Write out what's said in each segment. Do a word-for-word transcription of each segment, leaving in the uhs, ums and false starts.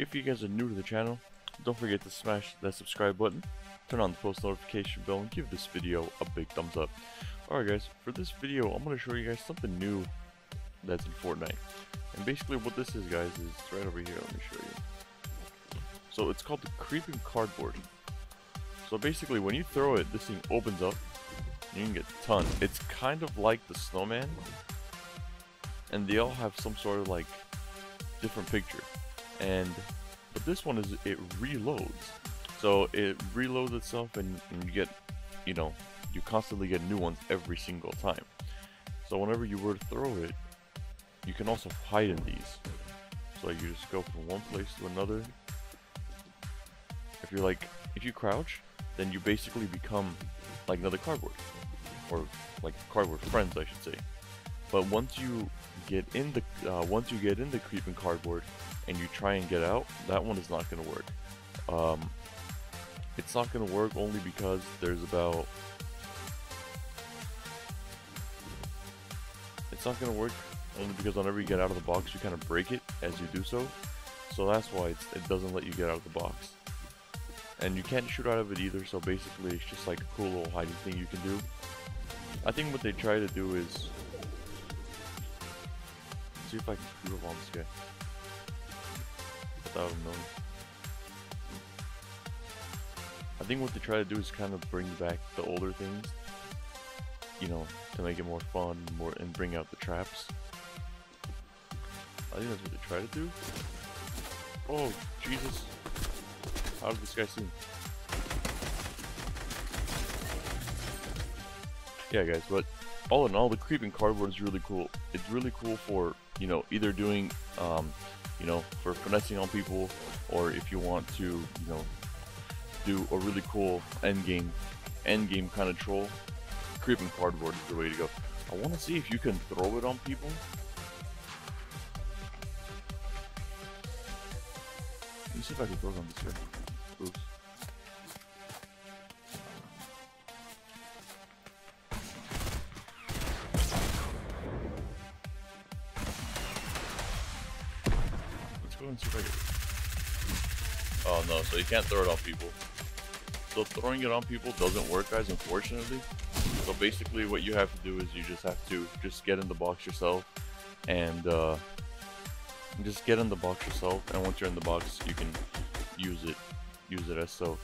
If you guys are new to the channel, don't forget to smash that subscribe button, turn on the post notification bell, and give this video a big thumbs up. Alright guys, for this video I'm going to show you guys something new that's in Fortnite. And basically what this is, guys, is it's right over here. Let me show you. So it's called the Creepin' Cardboard. So basically when you throw it, this thing opens up. You can get a ton. It's kind of like the snowman. And they all have some sort of like different picture. And but this one is it reloads. So it reloads itself and, and you get, you know, you constantly get new ones every single time. So whenever you were to throw it, you can also hide in these. So you just go from one place to another. If you're like, if you crouch, then you basically become like another cardboard, or like cardboard friends, I should say. But once you get in the, uh, once you get in the Creepin' Cardboard, and you try and get out, that one is not gonna work. Um, it's not gonna work only because there's about. It's not gonna work. Only because whenever you get out of the box, you kind of break it as you do so. So that's why it's, it doesn't let you get out of the box. And you can't shoot out of it either, so basically it's just like a cool little hiding thing you can do. I think what they try to do is... Let's see if I can screw up on this guy. Without him knowing. I think what they try to do is kind of bring back the older things. You know, to make it more fun and, more, and bring out the traps. I think that's what they try to do. Oh, Jesus. How did this guy see me? Yeah, guys, but all in all, the Creepin' Cardboard is really cool. It's really cool for, you know, either doing, um, you know, for finessing on people, or if you want to, you know, do a really cool end game, end game kind of troll, Creepin' Cardboard is the way to go. I want to see if you can throw it on people. Let me see if I can throw it on this guy. Oops. Let's go and see if I can. Oh no, so you can't throw it on people. So throwing it on people doesn't work, guys, unfortunately. So basically what you have to do is you just have to just get in the box yourself and uh, just get in the box yourself, and once you're in the box you can use it use it as so.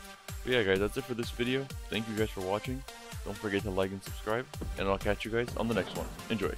But yeah, guys, that's it for this video. Thank you guys for watching. Don't forget to like and subscribe, and I'll catch you guys on the next one. Enjoy.